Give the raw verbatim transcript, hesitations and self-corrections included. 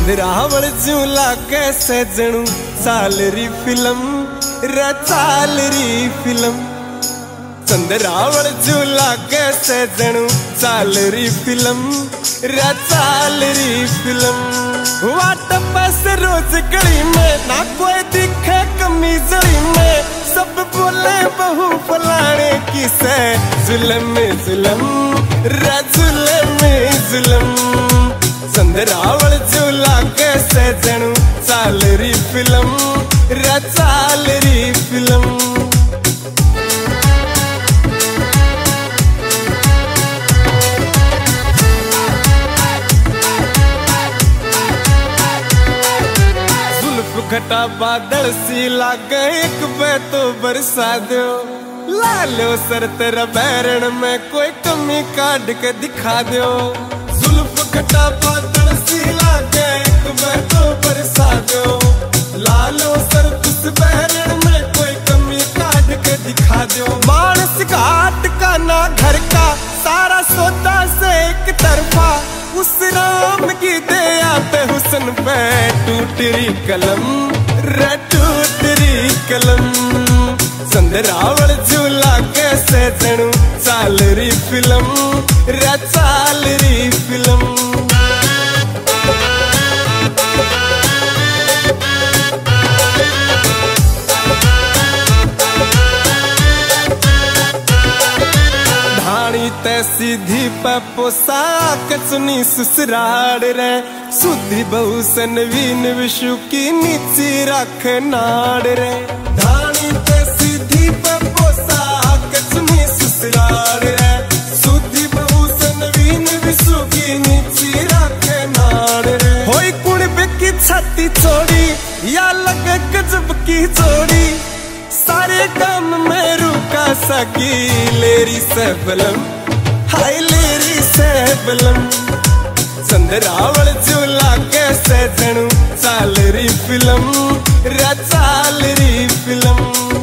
चंद्रावल झूला कैसे जणू चाल री फिल्म रे चाल री फिल्म चंद्रावल झूला कैसे जणू चाल री फिल्म रे चाल री फिल्म वाट बस रोज गली में ना कोई दिखे कमी जड़ी में सब बोले बहु फलाने किसे जुलम जुलम रे जुलम जुलम चंद्रावल झूला कैसे जणू चाल री फिल्म रे चाल री फिल्म जुल्फ घटा बादल सी लागे एक बे तो बरसा दो लालो सर तेरा बैरण में कोई कमी काट के दिखा दो घटा बादल सी लागे तुम्हें तो बरसा दो लालो सर उस बहरण में कोई कमी काट के दिखा दो मानस घाट का ना घर का सारा सोता से एक तरफा उस राम की दया पे हुस्न पे टूटरी कलम रे टूटरी कलम चंद्रावल झूला कैसे जणू चाल री फिल्म रे चाल री फिल्म सीधी पोशाक चुनी ससुराल रे सुधी बहु से नवीन विशु की नीचे रख नाड़ रे धानी पे सीधी पोशाक चुनी ससुराल रे सुधी बहु से नवीन विशु की नीचे रख नाड़ रे होई कुण बेकी छाती छोड़ी या लगे गजब की जोड़ी सारे काम में रुका सकी लेरी से बलम हाय लेरी से बलम चंद्रावल झूला कैसे जणू चाल री फिल्म रे चाल री फिल्म।